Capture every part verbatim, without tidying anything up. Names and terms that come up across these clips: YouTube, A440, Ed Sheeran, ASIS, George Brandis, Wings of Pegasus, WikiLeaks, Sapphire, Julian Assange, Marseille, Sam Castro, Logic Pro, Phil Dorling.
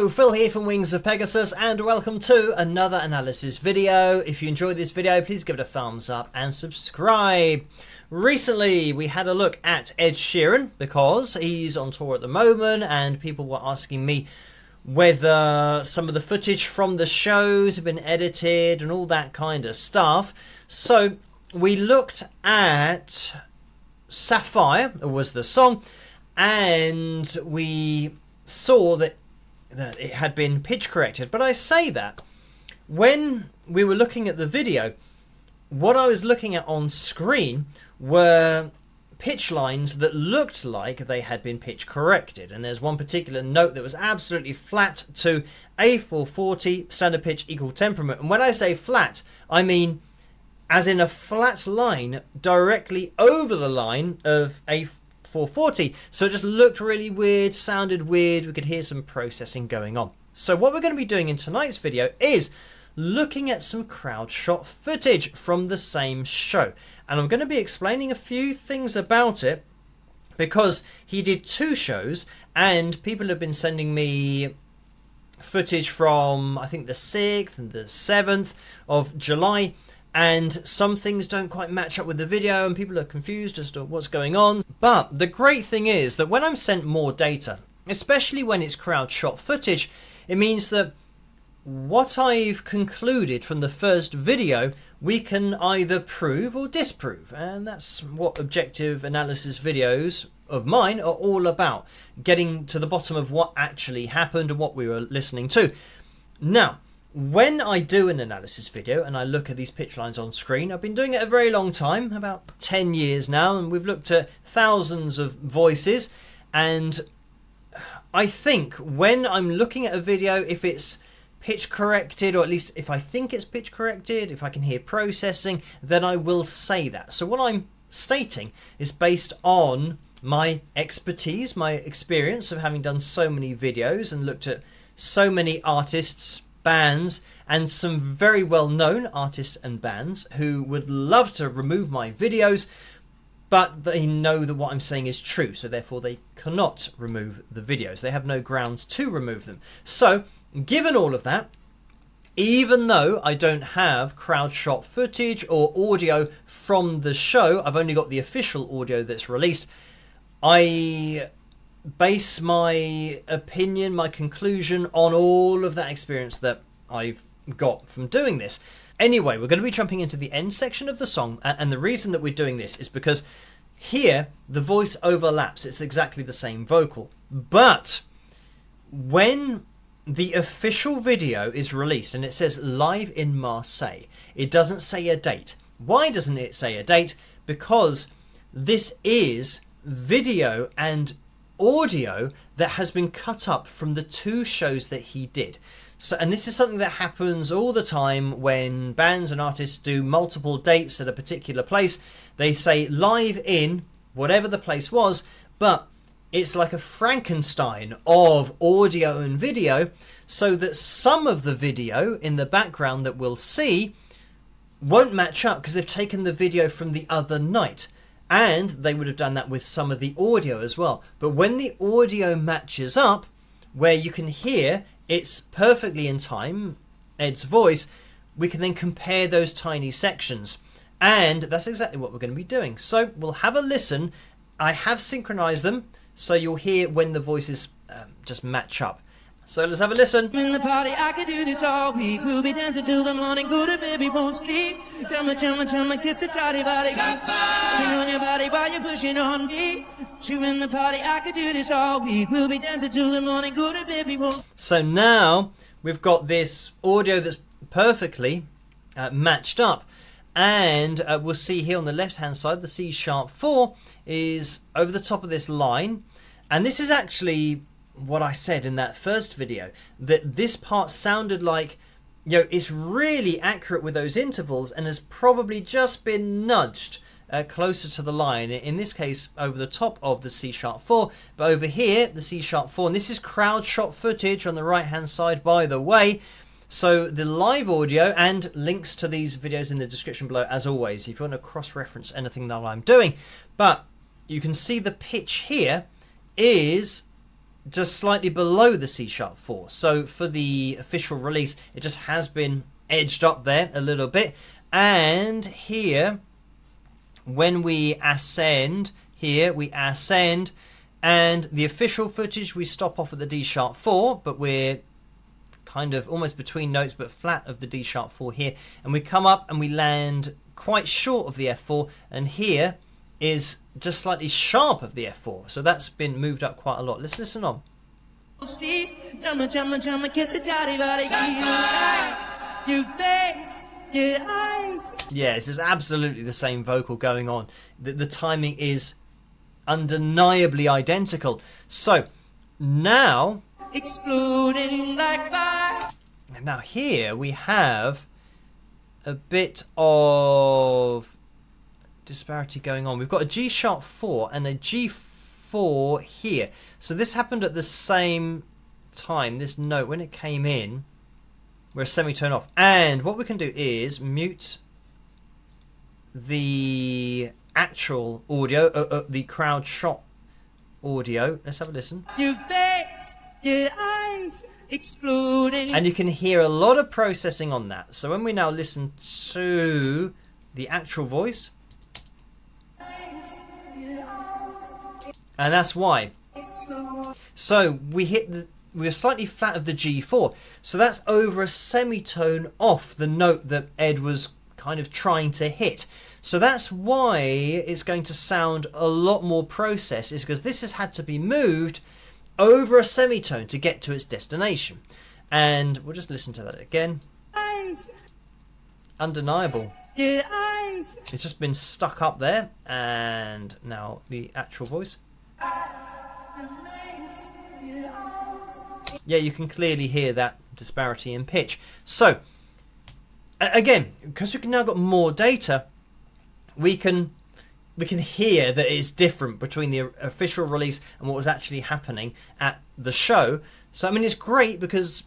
Hello, Phil here from Wings of Pegasus and welcome to another analysis video. If you enjoyed this video, please give it a thumbs up and subscribe. Recently, we had a look at Ed Sheeran because he's on tour at the moment and people were asking me whether some of the footage from the shows have been edited and all that kind of stuff. So we looked at Sapphire, was the song, and we saw that that it had been pitch corrected. But I say that when we were looking at the video, what I was looking at on screen were pitch lines that looked like they had been pitch corrected. And there's one particular note that was absolutely flat to A four forty, standard pitch equal temperament. And when I say flat, I mean as in a flat line directly over the line of A four forty. So it just looked really weird, sounded weird. We could hear some processing going on. So what we're going to be doing in tonight's video is looking at some crowd shot footage from the same show, and I'm going to be explaining a few things about it because he did two shows and people have been sending me footage from I think the sixth and the seventh of July, and some things don't quite match up with the video and people are confused as to what's going on. But the great thing is that when I'm sent more data, especially when it's crowd shot footage, it means that what I've concluded from the first video we can either prove or disprove, and that's what objective analysis videos of mine are all about, getting to the bottom of what actually happened and what we were listening to. Now, when I do an analysis video and I look at these pitch lines on screen, I've been doing it a very long time, about ten years now, and we've looked at thousands of voices. And I think when I'm looking at a video, if it's pitch corrected, or at least if I think it's pitch corrected, if I can hear processing, then I will say that. So what I'm stating is based on my expertise, my experience of having done so many videos and looked at so many artists, bands, and some very well-known artists and bands who would love to remove my videos, but they know that what I'm saying is true, so therefore they cannot remove the videos. They have no grounds to remove them. So given all of that, even though I don't have crowd shot footage or audio from the show, I've only got the official audio that's released, I base my opinion, my conclusion, on all of that experience that I've got from doing this. Anyway, we're going to be jumping into the end section of the song, and the reason that we're doing this is because here the voice overlaps. It's exactly the same vocal, but when the official video is released and it says live in Marseille, it doesn't say a date. Why doesn't it say a date? Because this is video and audio that has been cut up from the two shows that he did. So, and this is something that happens all the time when bands and artists do multiple dates at a particular place. They say live in whatever the place was, but it's like a Frankenstein of audio and video, so that some of the video in the background that we'll see won't match up because they've taken the video from the other night. And they would have done that with some of the audio as well. But when the audio matches up, where you can hear it's perfectly in time, Ed's voice, we can then compare those tiny sections. And that's exactly what we're going to be doing. So we'll have a listen. I have synchronized them, so you'll hear when the voices um, just match up. So let's have a listen. In the party, I could do this all week. We'll be dancing till the morning. Good and baby won't sleep. Tell me, tell me, tell me, kiss the toddy body. Sing on your body while you're pushing on me. Two in the party, I could do this all week. We'll be dancing till the morning. Good and baby won't. So now we've got this audio that's perfectly uh, matched up. And uh, we'll see here on the left-hand side, the C sharp four is over the top of this line. And this is actually what I said in that first video, that this part sounded like, you know, it's really accurate with those intervals and has probably just been nudged uh, closer to the line, in this case over the top of the C sharp four, but over here the C sharp four, and this is crowd shot footage on the right hand side, by the way. So the live audio and links to these videos in the description below as always if you want to cross-reference anything that I'm doing, but you can see the pitch here is just slightly below the C sharp four. So for the official release, it just has been edged up there a little bit. And here, when we ascend, here we ascend, and the official footage, we stop off at the D sharp four, but we're kind of almost between notes, but flat of the D sharp four here. And we come up and we land quite short of the F four, and here is just slightly sharp of the F four. So that's been moved up quite a lot. Let's listen on. Yeah, this is absolutely the same vocal going on. The, the timing is undeniably identical. So now, exploding like fire. Now here we have a bit of disparity going on. We've got a G sharp four and a G four here. So this happened at the same time, this note, when it came in. We're a semitone off. And what we can do is mute the actual audio, uh, uh, the crowd shot audio. Let's have a listen. Your face, your eyes exploding. And you can hear a lot of processing on that. So when we now listen to the actual voice, and that's why. So we hit the, we're slightly flat of the G four. So that's over a semitone off the note that Ed was kind of trying to hit. So that's why it's going to sound a lot more processed, is because this has had to be moved over a semitone to get to its destination. And we'll just listen to that again. Undeniable. It's just been stuck up there. And now the actual voice. Yeah, you can clearly hear that disparity in pitch. So again, because we've now got more data, we can we can hear that it's different between the official release and what was actually happening at the show. So I mean, it's great because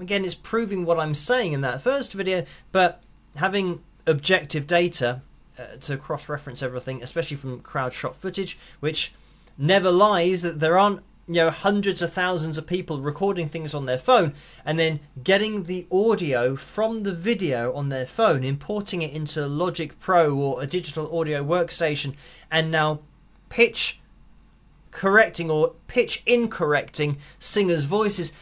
again, it's proving what I'm saying in that first video, but having objective data uh, to cross-reference everything, especially from crowd shot footage, which never lies, that there aren't, you know, hundreds of thousands of people recording things on their phone and then getting the audio from the video on their phone, importing it into Logic Pro or a digital audio workstation, and now pitch correcting or pitch incorrecting singers' voices.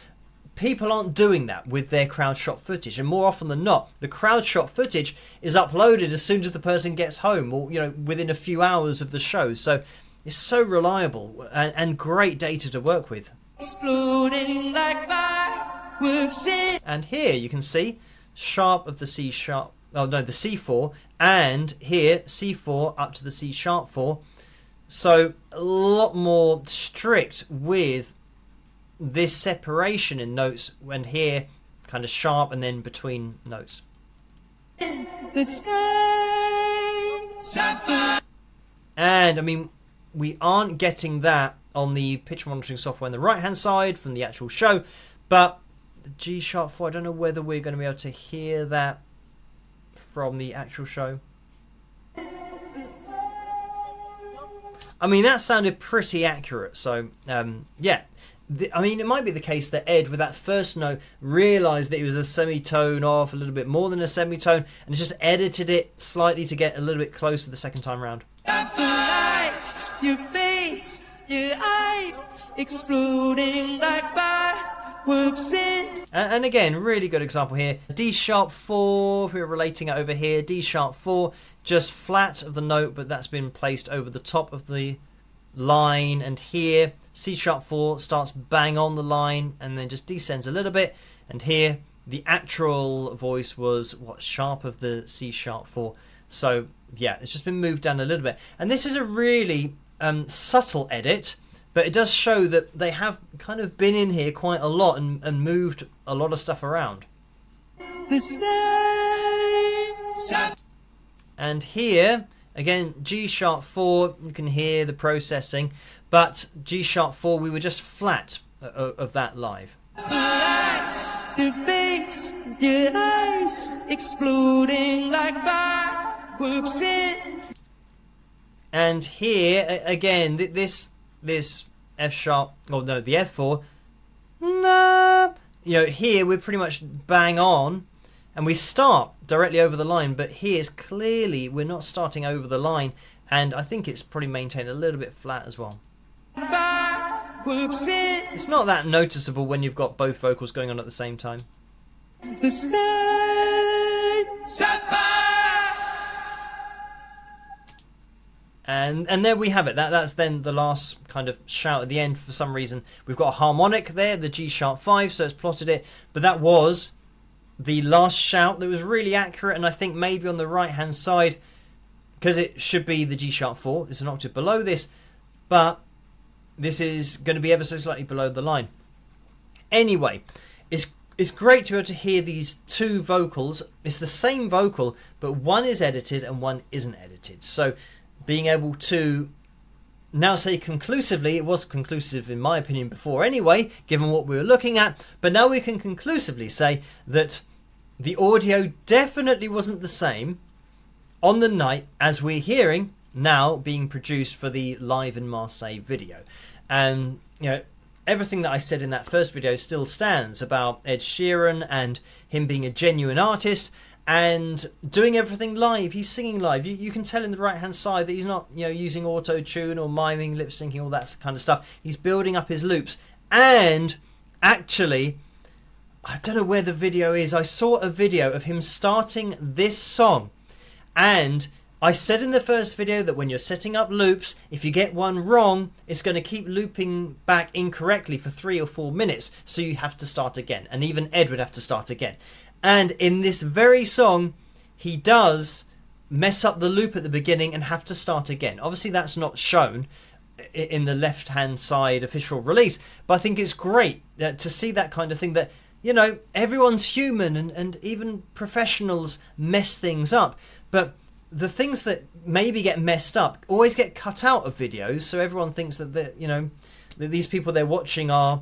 People aren't doing that with their crowd shot footage, and more often than not, the crowd shot footage is uploaded as soon as the person gets home, or, you know, within a few hours of the show. So it's so reliable and, and great data to work with. Exploding like fireworks. And here you can see sharp of the C sharp, oh no, the C four, and here C four up to the C sharp four. So a lot more strict with this separation in notes, and here kind of sharp and then between notes. The sky, Sapphire. And I mean, we aren't getting that on the pitch monitoring software on the right hand side from the actual show, but the G sharp four, I don't know whether we're going to be able to hear that from the actual show. I mean, that sounded pretty accurate. So um, yeah, the, I mean, it might be the case that Ed, with that first note, realised that it was a semitone off, a little bit more than a semitone, and just edited it slightly to get a little bit closer the second time round. Your face, your eyes exploding like fireworks. And again, really good example here. D sharp four, we're relating it over here. D sharp four, just flat of the note, but that's been placed over the top of the line. And here, C sharp four starts bang on the line and then just descends a little bit. And here, the actual voice was what, sharp of the C sharp four. So yeah, it's just been moved down a little bit. And this is a really Um, subtle edit, but it does show that they have kind of been in here quite a lot and, and moved a lot of stuff around. And here again, G sharp four, you can hear the processing, but G sharp four, we were just flat of, of that live. And here again, this this F sharp, or no, the F four, nah, you know, here we're pretty much bang on, and we start directly over the line, but here's clearly we're not starting over the line, and I think it's probably maintained a little bit flat as well. It's not that noticeable when you've got both vocals going on at the same time. The sky, sapphire. And and there we have it. That that's then the last kind of shout at the end. For some reason, we've got a harmonic there, the G sharp five, so it's plotted it. But that was the last shout that was really accurate, and I think maybe on the right hand side, because it should be the G sharp four. It's an octave below this, but this is going to be ever so slightly below the line. Anyway, it's It's great to be able to hear these two vocals. It's the same vocal, but one is edited and one isn't edited. So being able to now say conclusively, it was conclusive in my opinion before anyway, given what we were looking at, but now we can conclusively say that the audio definitely wasn't the same on the night as we're hearing now being produced for the Live in Marseille video. And, you know, everything that I said in that first video still stands about Ed Sheeran and him being a genuine artist and doing everything live. He's singing live. You, you can tell in the right-hand side that he's not, you know, using auto-tune or miming, lip-syncing, all that kind of stuff. He's building up his loops. And actually, I don't know where the video is. I saw a video of him starting this song, and I said in the first video that when you're setting up loops, if you get one wrong, it's going to keep looping back incorrectly for three or four minutes. So you have to start again. And even Ed would have to start again. And in this very song, he does mess up the loop at the beginning and have to start again. Obviously, that's not shown in the left-hand side official release. But I think it's great to see that kind of thing that, you know, everyone's human and, and even professionals mess things up. But the things that maybe get messed up always get cut out of videos, so everyone thinks that the, you know, that these people they're watching are,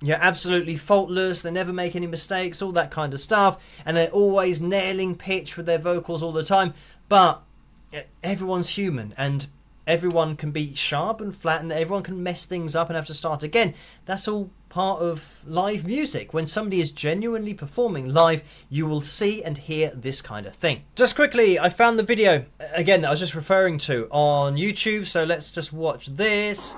you know, absolutely faultless, they never make any mistakes, all that kind of stuff, and they're always nailing pitch with their vocals all the time. But everyone's human, and everyone can be sharp and flat, and everyone can mess things up and have to start again. That's all part of live music. When somebody is genuinely performing live, you will see and hear this kind of thing. Just quickly, I found the video again that I was just referring to on YouTube, so let's just watch this.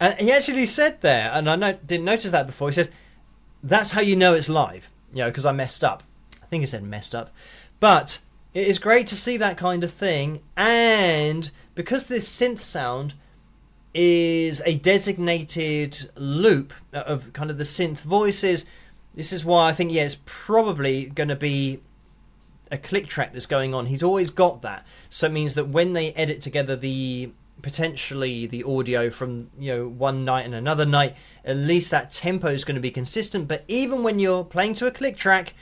And he actually said there, and I no, didn't notice that before, he said, that's how you know it's live, you know, because I messed up. I think he said messed up. But it is great to see that kind of thing. And because this synth sound is a designated loop of kind of the synth voices, this is why I think, yeah, it's probably going to be a click track that's going on. He's always got that. So it means that when they edit together the potentially the audio from, you know, one night and another night, at least that tempo is going to be consistent. But even when you're playing to a click track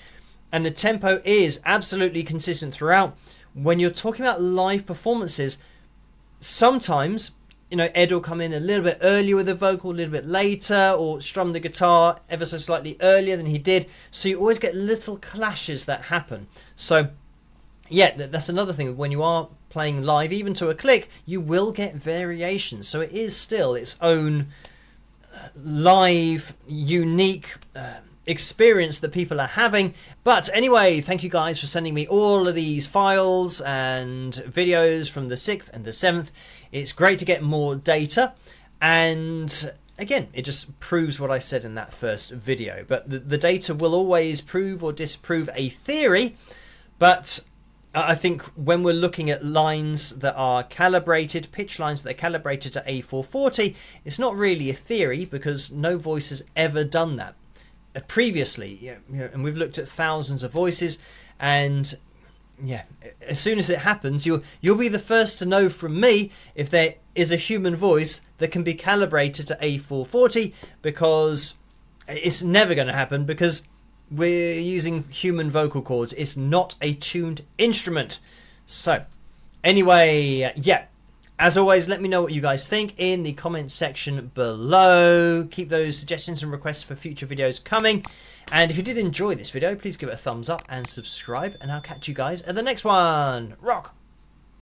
and the tempo is absolutely consistent throughout, when you're talking about live performances, sometimes, you know, Ed will come in a little bit earlier with a vocal, a little bit later, or strum the guitar ever so slightly earlier than he did, so you always get little clashes that happen. So yeah, that's another thing. When you are playing live, even to a click, you will get variations. So it is still its own live, unique uh, experience that people are having. But anyway, thank you guys for sending me all of these files and videos from the sixth and the seventh. It's great to get more data. And again, it just proves what I said in that first video. But the, the data will always prove or disprove a theory. But I think when we're looking at lines that are calibrated, pitch lines that are calibrated to A four forty, it's not really a theory because no voice has ever done that previously. You know, and we've looked at thousands of voices, and yeah, as soon as it happens, you'll, you'll be the first to know from me if there is a human voice that can be calibrated to A four forty, because it's never going to happen, because we're using human vocal cords. It's not a tuned instrument. So anyway, yeah, as always, let me know what you guys think in the comments section below. Keep those suggestions and requests for future videos coming. And if you did enjoy this video, please give it a thumbs up and subscribe. And I'll catch you guys at the next one. Rock!